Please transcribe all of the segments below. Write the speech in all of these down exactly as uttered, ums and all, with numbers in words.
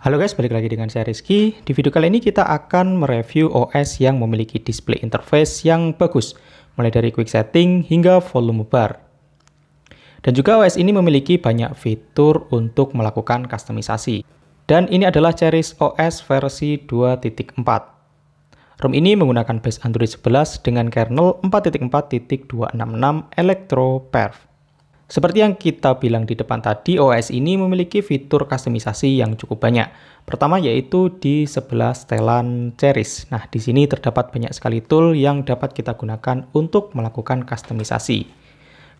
Halo guys, balik lagi dengan saya Rizky. Di video kali ini kita akan mereview O S yang memiliki display interface yang bagus, mulai dari quick setting hingga volume bar. Dan juga O S ini memiliki banyak fitur untuk melakukan customisasi. Dan ini adalah Cherish O S versi dua titik empat. ROM ini menggunakan base Android sebelas dengan kernel empat titik empat titik dua enam enam Electro Perf. Seperti yang kita bilang di depan tadi, O S ini memiliki fitur customisasi yang cukup banyak. Pertama yaitu di sebelah setelan Cherish. Nah, di sini terdapat banyak sekali tool yang dapat kita gunakan untuk melakukan customisasi.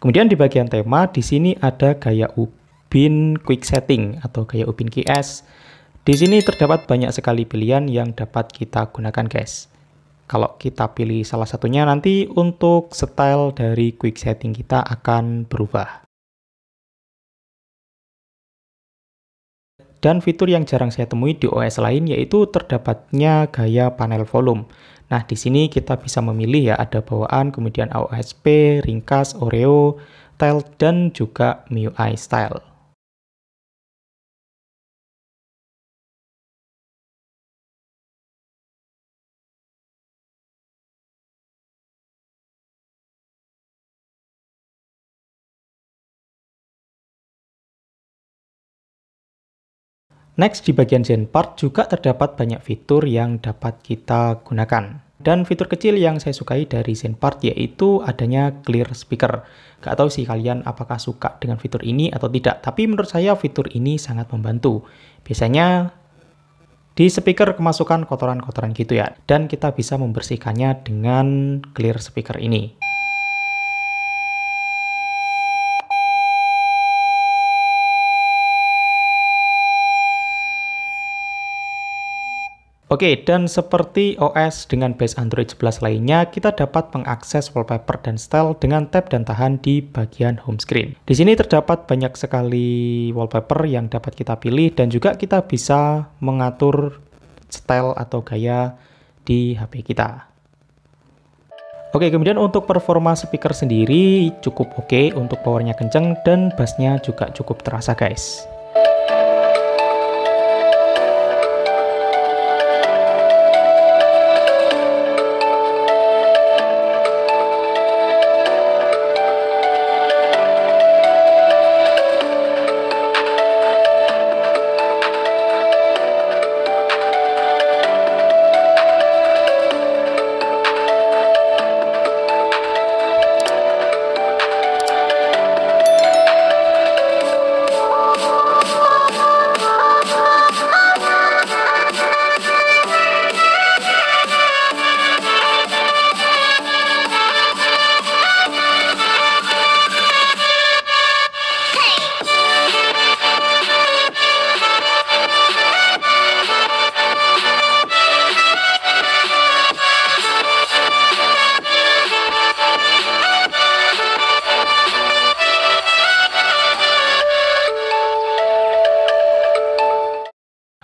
Kemudian di bagian tema, di sini ada gaya ubin quick setting atau gaya ubin Q S. Di sini terdapat banyak sekali pilihan yang dapat kita gunakan, guys. Kalau kita pilih salah satunya, nanti untuk style dari quick setting kita akan berubah. Dan fitur yang jarang saya temui di O S lain yaitu terdapatnya gaya panel volume. Nah, di sini kita bisa memilih ya, ada bawaan, kemudian A O S P, ringkas, Oreo, tile, dan juga M I U I style. Next, di bagian ZenPart juga terdapat banyak fitur yang dapat kita gunakan. Dan fitur kecil yang saya sukai dari ZenPart yaitu adanya clear speaker. Gak tahu sih kalian apakah suka dengan fitur ini atau tidak, tapi menurut saya fitur ini sangat membantu. Biasanya di speaker kemasukan kotoran-kotoran gitu ya, dan kita bisa membersihkannya dengan clear speaker ini. Oke, dan seperti O S dengan base Android sebelas lainnya, kita dapat mengakses wallpaper dan style dengan tab dan tahan di bagian home screen. Di sini terdapat banyak sekali wallpaper yang dapat kita pilih, dan juga kita bisa mengatur style atau gaya di H P kita. Oke, kemudian untuk performa speaker sendiri cukup oke, untuk powernya kenceng dan bassnya juga cukup terasa, guys.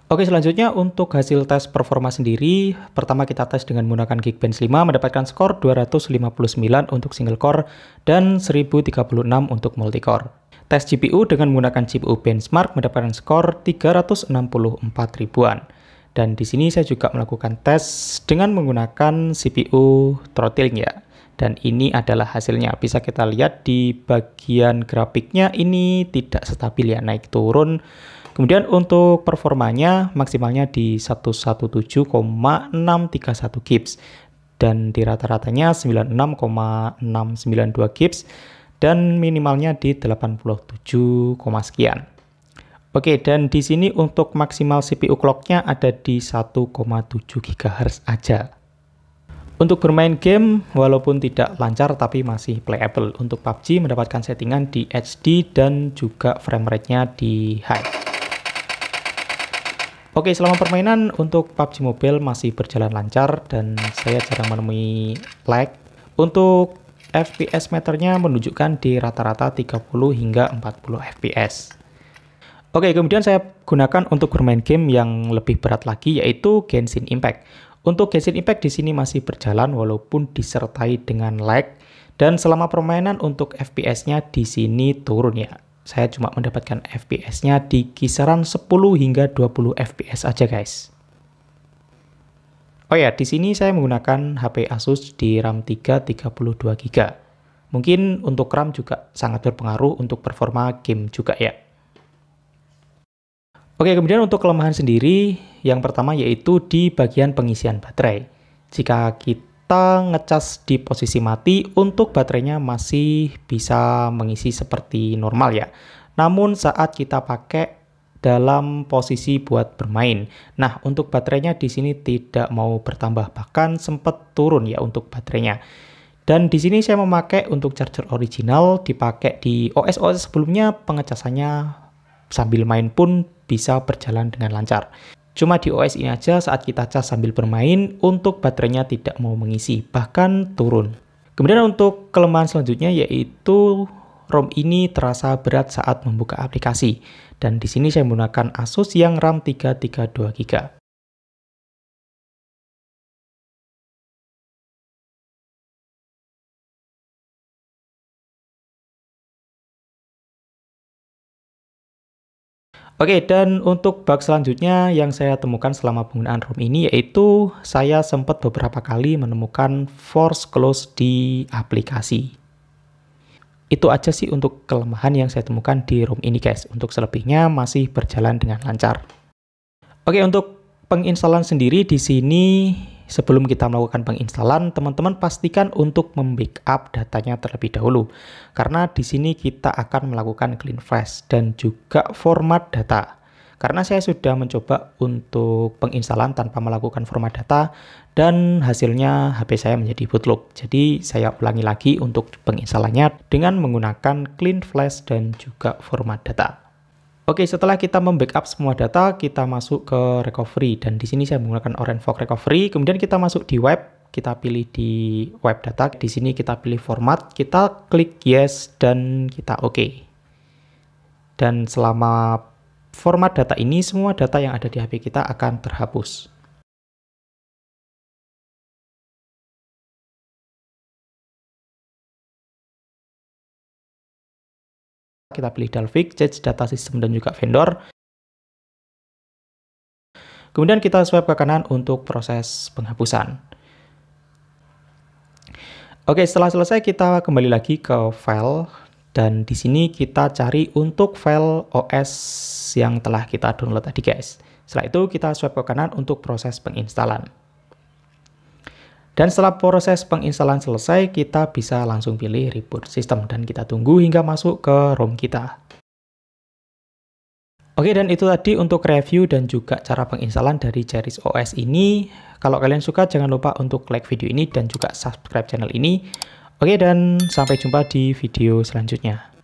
Oke, selanjutnya untuk hasil tes performa sendiri, pertama kita tes dengan menggunakan Geekbench lima, mendapatkan skor dua ratus lima puluh sembilan untuk single core dan seribu tiga puluh enam untuk multi core. Tes G P U dengan menggunakan G P U benchmark mendapatkan skor tiga ratus enam puluh empat ribuan. Dan di sini saya juga melakukan tes dengan menggunakan C P U throttling ya. Dan ini adalah hasilnya. Bisa kita lihat di bagian grafiknya ini tidak stabil ya, naik turun. Kemudian untuk performanya maksimalnya di seratus tujuh belas koma enam tiga satu gigs dan di rata-ratanya sembilan puluh enam koma enam sembilan dua gigs dan minimalnya di delapan puluh tujuh, sekian. Oke, dan di sini untuk maksimal C P U clocknya ada di satu koma tujuh gigahertz aja. Untuk bermain game, walaupun tidak lancar tapi masih playable. Untuk P U B G mendapatkan settingan di H D dan juga frame rate-nya di high. Oke, selama permainan untuk P U B G Mobile masih berjalan lancar dan saya jarang menemui lag. Untuk F P S meternya menunjukkan di rata-rata tiga puluh hingga empat puluh F P S. Oke, kemudian saya gunakan untuk bermain game yang lebih berat lagi yaitu Genshin Impact. Untuk Genshin Impact di sini masih berjalan walaupun disertai dengan lag, dan selama permainan untuk F P S-nya di sini turun ya. saya cuma mendapatkan F P S-nya di kisaran sepuluh hingga dua puluh F P S aja guys. Oh ya, di sini saya menggunakan H P Asus di RAM tiga, tiga puluh dua giga. Mungkin untuk RAM juga sangat berpengaruh untuk performa game juga ya. Oke, kemudian untuk kelemahan sendiri, yang pertama yaitu di bagian pengisian baterai. Jika kita ngecas di posisi mati, untuk baterainya masih bisa mengisi seperti normal ya. Namun saat kita pakai dalam posisi buat bermain, nah untuk baterainya di sini tidak mau bertambah, bahkan sempat turun ya untuk baterainya. Dan di sini saya memakai untuk charger original, dipakai di O S-O S sebelumnya pengecasannya sambil main pun bisa berjalan dengan lancar. Cuma di O S ini aja saat kita cas sambil bermain, untuk baterainya tidak mau mengisi, bahkan turun. Kemudian untuk kelemahan selanjutnya yaitu ROM ini terasa berat saat membuka aplikasi. Dan di sini saya menggunakan Asus yang RAM tiga, tiga puluh dua giga. Oke, dan untuk bug selanjutnya yang saya temukan selama penggunaan ROM ini yaitu saya sempat beberapa kali menemukan force close di aplikasi. Itu aja sih untuk kelemahan yang saya temukan di ROM ini guys. Untuk selebihnya masih berjalan dengan lancar. Oke, untuk penginstalan sendiri di sini sebelum kita melakukan penginstalan, teman-teman pastikan untuk membackup datanya terlebih dahulu. Karena di sini kita akan melakukan clean flash dan juga format data. Karena saya sudah mencoba untuk penginstalan tanpa melakukan format data dan hasilnya H P saya menjadi bootloop. Jadi saya ulangi lagi untuk penginstalannya dengan menggunakan clean flash dan juga format data. Oke, setelah kita membackup semua data, kita masuk ke recovery. Dan di sini saya menggunakan OrangeFox Recovery. Kemudian kita masuk di web, kita pilih di web data. Di sini kita pilih format, kita klik yes, dan kita oke. Dan selama format data ini, semua data yang ada di H P kita akan terhapus. Kita pilih Dalvik, change data system dan juga vendor. Kemudian kita swipe ke kanan untuk proses penghapusan. Oke, setelah selesai kita kembali lagi ke file dan di sini kita cari untuk file O S yang telah kita download tadi guys. Setelah itu kita swipe ke kanan untuk proses penginstalan. Dan setelah proses penginstalan selesai, kita bisa langsung pilih reboot sistem dan kita tunggu hingga masuk ke ROM kita. Oke, dan itu tadi untuk review dan juga cara penginstalan dari Cherish O S ini. Kalau kalian suka, jangan lupa untuk like video ini dan juga subscribe channel ini. Oke, dan sampai jumpa di video selanjutnya.